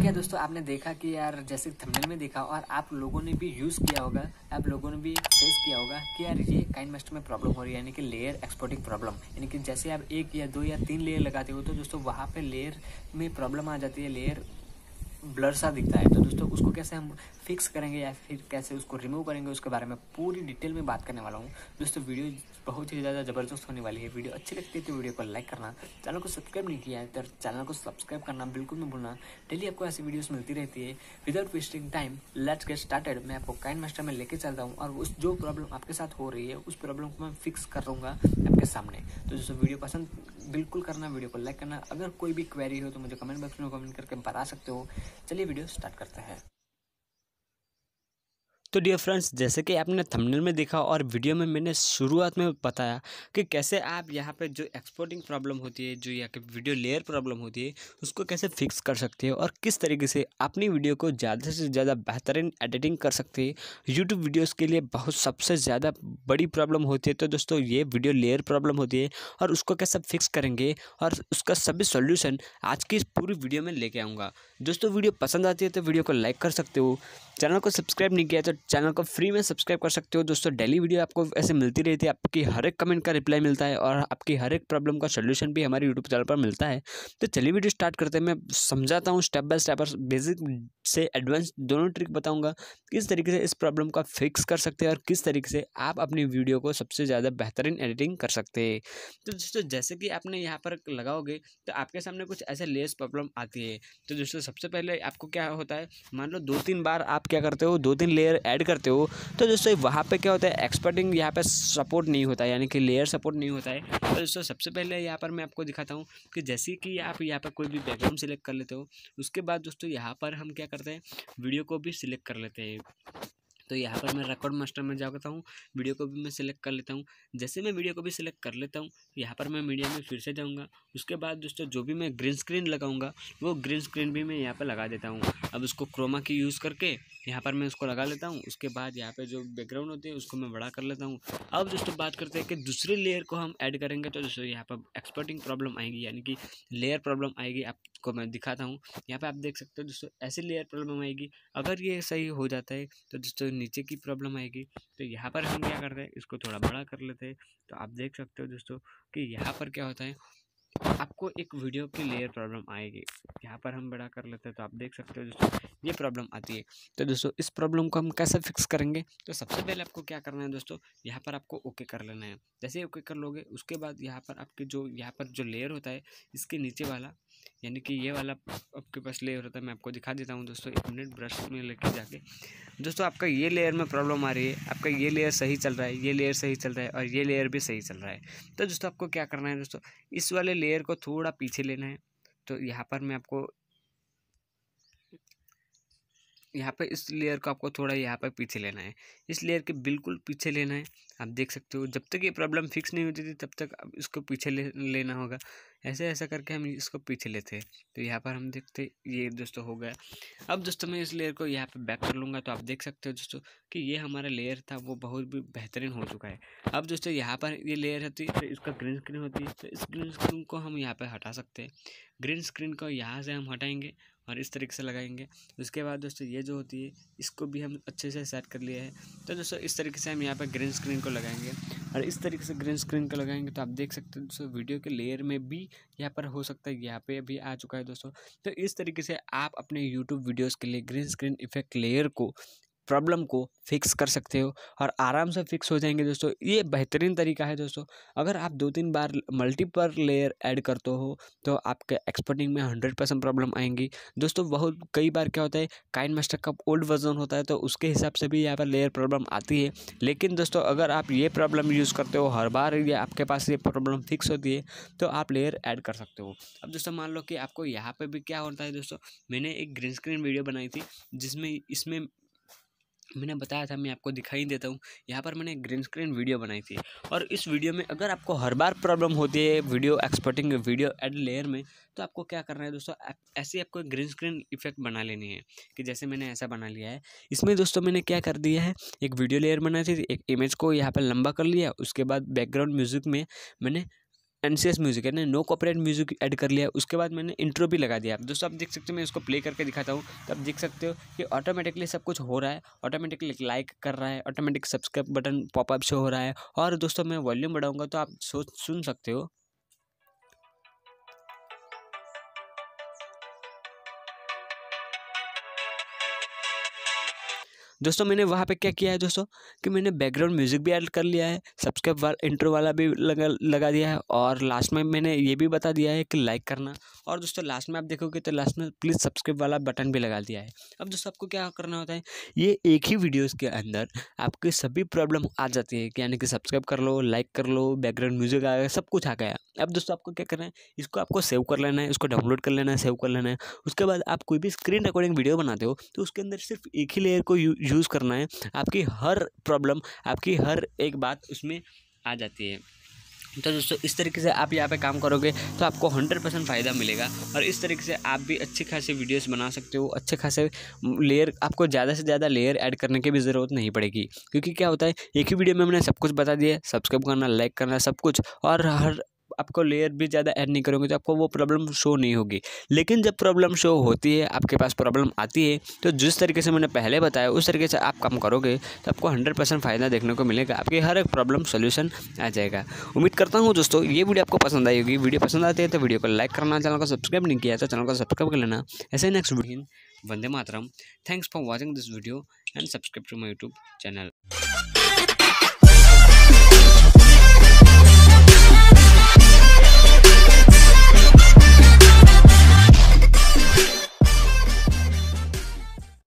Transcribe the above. ठीक है दोस्तों, आपने देखा कि यार जैसे थंबनेल में देखा और आप लोगों ने भी यूज़ किया होगा, आप लोगों ने भी फेस किया होगा कि यार ये काइनमास्टर में प्रॉब्लम हो रही है, यानी कि लेयर एक्सपोर्टिंग प्रॉब्लम। यानी कि जैसे आप एक या दो या तीन लेयर लगाते हो तो दोस्तों वहाँ पे लेयर में प्रॉब्लम आ जाती है, लेयर ब्लर सा दिखता है। तो दोस्तों उसको कैसे हम फिक्स करेंगे या फिर कैसे उसको रिमूव करेंगे, उसके बारे में पूरी डिटेल में बात करने वाला हूँ। दोस्तों वीडियो बहुत ही ज़्यादा ज़बरदस्त होने वाली है। वीडियो अच्छी लगती है तो वीडियो को लाइक करना, चैनल को सब्सक्राइब नहीं किया है तो चैनल को सब्सक्राइब करना बिल्कुल नहीं भूलना। डेली आपको ऐसी वीडियोस मिलती रहती है। Without wasting time let's get started. मैं आपको काइनमास्टर में लेके चलता हूँ और उस जो प्रॉब्लम आपके साथ हो रही है उस प्रॉब्लम को मैं फिक्स कर दूँगा आपके सामने। तो दोस्तों वीडियो पसंद बिल्कुल करना, वीडियो को लाइक करना। अगर कोई भी क्वेरी हो तो मुझे कमेंट बॉक्स में कमेंट करके बता सकते हो। चलिए वीडियो स्टार्ट करते हैं। तो डियर फ्रेंड्स, जैसे कि आपने थंबनेल में देखा और वीडियो में मैंने शुरुआत में बताया कि कैसे आप यहाँ पे जो एक्सपोर्टिंग प्रॉब्लम होती है, जो यहाँ की वीडियो लेयर प्रॉब्लम होती है, उसको कैसे फिक्स कर सकते हैं और किस तरीके से अपनी वीडियो को ज़्यादा से ज़्यादा बेहतरीन एडिटिंग कर सकते हैं। यूट्यूब वीडियोज़ के लिए बहुत सबसे ज़्यादा बड़ी प्रॉब्लम होती है तो दोस्तों ये वीडियो लेयर प्रॉब्लम होती है और उसको कैसे फिक्स करेंगे और उसका सभी सॉल्यूशन आज की इस पूरी वीडियो में लेके आऊँगा। दोस्तों वीडियो पसंद आती है तो वीडियो को लाइक कर सकते हो। चैनल को सब्सक्राइब नहीं किया तो चैनल को फ्री में सब्सक्राइब कर सकते हो। दोस्तों डेली वीडियो आपको ऐसे मिलती रहती है, आपकी हर एक कमेंट का रिप्लाई मिलता है और आपकी हर एक प्रॉब्लम का सोल्यूशन भी हमारे यूट्यूब चैनल पर मिलता है। तो चलिए वीडियो स्टार्ट करते हैं। मैं समझाता हूँ स्टेप बाय स्टेप और बेसिक से एडवांस दोनों ट्रिक बताऊँगा किस तरीके से इस प्रॉब्लम का फिक्स कर सकते हैं और किस तरीके से आप अपनी वीडियो को सबसे ज़्यादा बेहतरीन एडिटिंग कर सकते हैं। तो दोस्तों जैसे कि आपने यहाँ पर लगाओगे तो आपके सामने कुछ ऐसे लेयर्स प्रॉब्लम आती है। तो दोस्तों सबसे पहले आपको क्या होता है, मान लो दो तीन बार आप क्या करते हो, दो तीन लेयर ऐड करते हो तो दोस्तों वहाँ पे क्या होता है, एक्सपोर्टिंग यहाँ पे सपोर्ट नहीं होता है, यानी कि लेयर सपोर्ट नहीं होता है। तो दोस्तों सबसे पहले यहाँ पर मैं आपको दिखाता हूँ कि जैसे कि आप यहाँ पर कोई भी बैकग्राउंड सिलेक्ट कर लेते हो, उसके बाद दोस्तों यहाँ पर हम क्या करते हैं, वीडियो को भी सिलेक्ट कर लेते हैं। तो यहाँ पर मैं रिकॉर्ड मास्टर में जाता हूँ, वीडियो को भी मैं सिलेक्ट कर लेता हूँ। जैसे मैं वीडियो को भी सिलेक्ट कर लेता हूँ, यहाँ पर मैं मीडिया में फिर से जाऊँगा। उसके बाद दोस्तों जो भी मैं ग्रीन स्क्रीन लगाऊँगा वो ग्रीन स्क्रीन भी मैं यहाँ पर लगा देता हूँ। अब उसको क्रोमा की यूज़ करके यहाँ पर मैं उसको लगा लेता हूँ। उसके बाद यहाँ पर जो बैकग्राउंड होते हैं उसको मैं बड़ा कर लेता हूँ। अब दोस्तों बात करते हैं कि दूसरे लेयर को हम ऐड करेंगे तो दोस्तों यहाँ पर एक्सपोर्टिंग प्रॉब्लम आएगी, यानी कि लेयर प्रॉब्लम आएगी। आपको मैं दिखाता हूँ, यहाँ पर आप देख सकते हो दोस्तों ऐसी लेयर प्रॉब्लम आएगी। अगर ये सही हो जाता है तो दोस्तों नीचे की प्रॉब्लम आएगी। तो यहाँ पर हम क्या करते हैं, इसको थोड़ा बड़ा कर लेते हैं। तो आप देख सकते हो दोस्तों कि यहाँ पर क्या होता है, आपको एक वीडियो की लेयर प्रॉब्लम आएगी। यहाँ पर हम बड़ा कर लेते हैं तो आप देख सकते हो दोस्तों ये प्रॉब्लम आती है। तो दोस्तों इस प्रॉब्लम को हम कैसे फिक्स करेंगे, तो सबसे पहले आपको क्या करना है दोस्तों, यहाँ पर आपको ओके कर लेना है। जैसे ओके कर लोगे उसके बाद यहाँ पर आपके जो यहाँ पर जो लेयर होता है इसके नीचे वाला, यानी कि ये वाला आपके पास लेयर होता है। मैं आपको दिखा देता हूँ दोस्तों, एक मिनट ब्रश में लेके जाके। दोस्तों आपका ये लेयर में प्रॉब्लम आ रही है, आपका ये लेयर सही चल रहा है, ये लेयर सही चल रहा है और ये लेयर भी सही चल रहा है। तो दोस्तों आपको क्या करना है दोस्तों, इस वाले लेयर को थोड़ा पीछे लेना है। तो यहाँ पर मैं आपको यहाँ पे इस लेयर को आपको थोड़ा यहाँ पे पीछे लेना है, इस लेयर के बिल्कुल पीछे लेना है। आप देख सकते हो जब तक ये प्रॉब्लम फिक्स नहीं होती थी तब तक इसको पीछे लेना होगा। ऐसे ऐसा करके हम इसको पीछे लेते हैं। तो यहाँ पर हम देखते ये दोस्तों हो गया। अब दोस्तों मैं इस लेयर को यहाँ पे बैक कर लूँगा तो आप देख सकते हो दोस्तों कि ये हमारा लेयर था वो बहुत भी बेहतरीन हो चुका है। अब दोस्तों यहाँ पर ये लेयर होती है तो इसका ग्रीन स्क्रीन होती है, तो इस ग्रीन स्क्रीन को हम यहाँ पर हटा सकते हैं। ग्रीन स्क्रीन को यहाँ से हम हटाएँगे और इस तरीके से लगाएंगे। उसके बाद दोस्तों ये जो होती है इसको भी हम अच्छे से सेट कर लिया है। तो दोस्तों इस तरीके से हम यहाँ पर ग्रीन स्क्रीन को लगाएंगे और इस तरीके से ग्रीन स्क्रीन को लगाएंगे तो आप देख सकते हो दोस्तों वीडियो के लेयर में भी यहाँ पर हो सकता है, यहाँ पे भी आ चुका है दोस्तों। तो इस तरीके से आप अपने यूट्यूब वीडियोज़ के लिए ग्रीन स्क्रीन इफेक्ट लेयर को प्रॉब्लम को फिक्स कर सकते हो और आराम से फिक्स हो जाएंगे दोस्तों। ये बेहतरीन तरीका है दोस्तों। अगर आप दो तीन बार मल्टीपल लेयर ऐड करते हो तो आपके एक्सपोर्टिंग में 100% प्रॉब्लम आएंगी दोस्तों। बहुत कई बार क्या होता है, काइनमास्टर का ओल्ड वर्जन होता है तो उसके हिसाब से भी यहाँ पर लेयर प्रॉब्लम आती है। लेकिन दोस्तों अगर आप ये प्रॉब्लम यूज़ करते हो हर बार, ये आपके पास ये प्रॉब्लम फिक्स होती है तो आप लेयर ऐड कर सकते हो। अब दोस्तों मान लो कि आपको यहाँ पर भी क्या होता है दोस्तों, मैंने एक ग्रीन स्क्रीन वीडियो बनाई थी जिसमें इसमें मैंने बताया था, मैं आपको दिखाई देता हूँ। यहाँ पर मैंने ग्रीन स्क्रीन वीडियो बनाई थी और इस वीडियो में अगर आपको हर बार प्रॉब्लम होती है video exporting video add layer में तो आपको क्या करना है दोस्तों, ऐसे आपको ग्रीन स्क्रीन इफेक्ट बना लेनी है। कि जैसे मैंने ऐसा बना लिया है, इसमें दोस्तों मैंने क्या कर दिया है, एक वीडियो लेयर बनाई थी, एक इमेज को यहाँ पर लंबा कर लिया, उसके बाद बैकग्राउंड म्यूज़िक में मैंने एनसीएस म्यूज़िक है ना, नो कॉपीराइट म्यूज़िक ऐड कर लिया। उसके बाद मैंने इंट्रो भी लगा दिया। दोस्तों आप देख सकते हो, मैं इसको प्ले करके दिखाता हूँ, तो आप देख सकते हो कि ऑटोमेटिकली सब कुछ हो रहा है, ऑटोमेटिकली लाइक कर रहा है, automatic subscribe button popup show हो रहा है। और दोस्तों मैं वॉल्यूम बढ़ाऊँगा तो आप सुन सकते हो। दोस्तों मैंने वहाँ पे क्या किया है दोस्तों कि मैंने बैकग्राउंड म्यूज़िक भी ऐड कर लिया है, सब्सक्राइब वाला इंट्रो वाला भी लगा दिया है, और लास्ट में मैंने ये भी बता दिया है कि लाइक करना। और दोस्तों लास्ट में आप देखोगे तो लास्ट में प्लीज़ सब्सक्राइब वाला बटन भी लगा दिया है। अब दोस्तों आपको क्या करना होता है, ये एक ही वीडियोज़ के अंदर आपकी सभी प्रॉब्लम आ जाती है, यानी कि सब्सक्राइब कर लो, लाइक कर लो, बैकग्राउंड म्यूज़िक आ गया, सब कुछ आ गया। अब दोस्तों आपको क्या करना है, इसको आपको सेव कर लेना है, इसको डाउनलोड कर लेना है, सेव कर लेना है। उसके बाद आप कोई भी स्क्रीन रिकॉर्डिंग वीडियो बनाते हो तो उसके अंदर सिर्फ एक ही लेयर को यूज़ करना है, आपकी हर प्रॉब्लम, आपकी हर एक बात उसमें आ जाती है। तो दोस्तों इस तरीके से आप यहाँ पे काम करोगे तो आपको 100% फ़ायदा मिलेगा। और इस तरीके से आप भी अच्छे खासे वीडियोस बना सकते हो, अच्छे खासे लेयर, आपको ज़्यादा से ज़्यादा लेयर ऐड करने की भी ज़रूरत नहीं पड़ेगी, क्योंकि क्या होता है एक ही वीडियो में हमने सब कुछ बता दिया, सब्सक्राइब करना, लाइक करना, सब कुछ। और हर आपको लेयर भी ज़्यादा ऐड नहीं करोगे तो आपको वो प्रॉब्लम शो नहीं होगी। लेकिन जब प्रॉब्लम शो होती है, आपके पास प्रॉब्लम आती है, तो जिस तरीके से मैंने पहले बताया उस तरीके से आप काम करोगे तो आपको 100% फ़ायदा देखने को मिलेगा, आपकी हर एक प्रॉब्लम सोल्यूशन आ जाएगा। उम्मीद करता हूँ दोस्तों ये वीडियो आपको पसंद आई होगी। वीडियो पसंद आती है तो वीडियो को लाइक करना, चैनल को सब्सक्राइब नहीं किया तो चैनल को सब्सक्राइब कर लेना। ऐसे next video. Vande Mataram. Thanks for watching this video and subscribe to my YouTube channel.